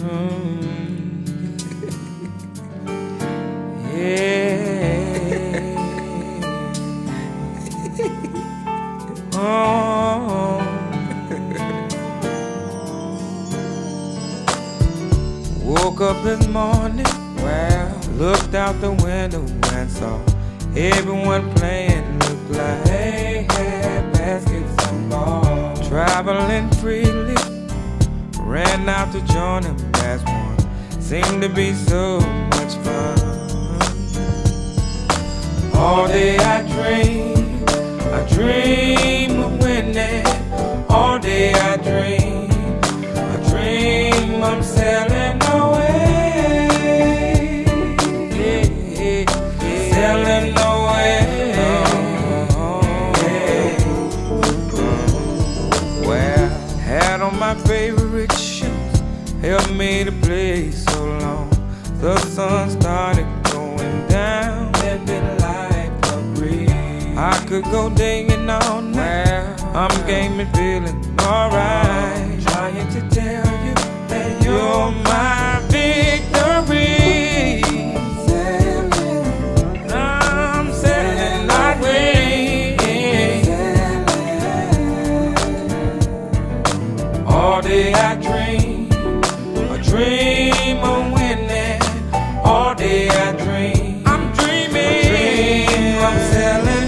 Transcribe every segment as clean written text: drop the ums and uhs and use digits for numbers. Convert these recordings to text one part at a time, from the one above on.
Yeah. Woke up this morning, well, looked out the window and saw everyone playing, looked like they had baskets of ball. Traveling freely, ran out to join them as one, seemed to be so much fun. All day I dream of winning. All day I dream I'm sailing away, sailing away. Well, had on my favorite shoes, helped me to play so long. The sun started going down and then like a breeze. I could go digging all night. I'm game and feeling alright. I'm trying to tell you that you're my victory. I'm sailing like rain. All day I dream, a dream of winning. All day I dream, I'm dreaming, I'm sailing.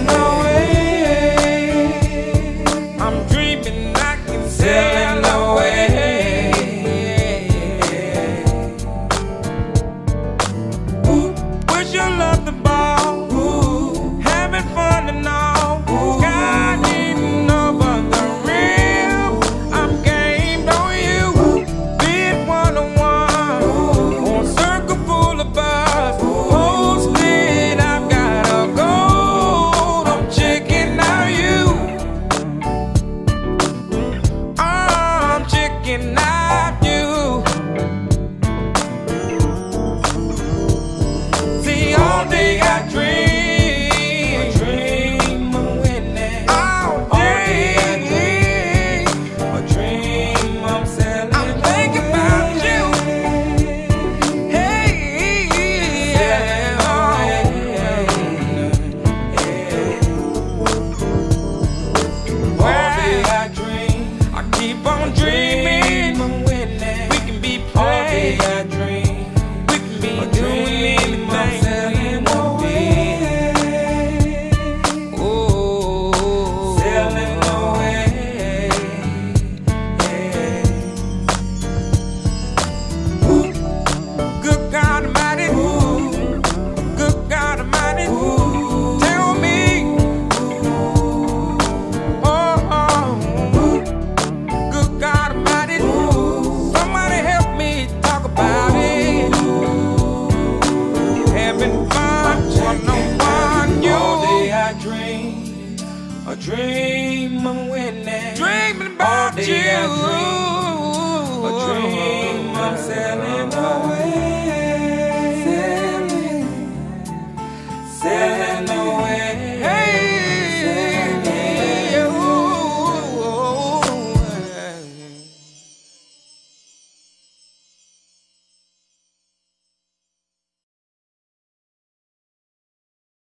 A dream I'm winning, dreaming about you. A dream I'm selling.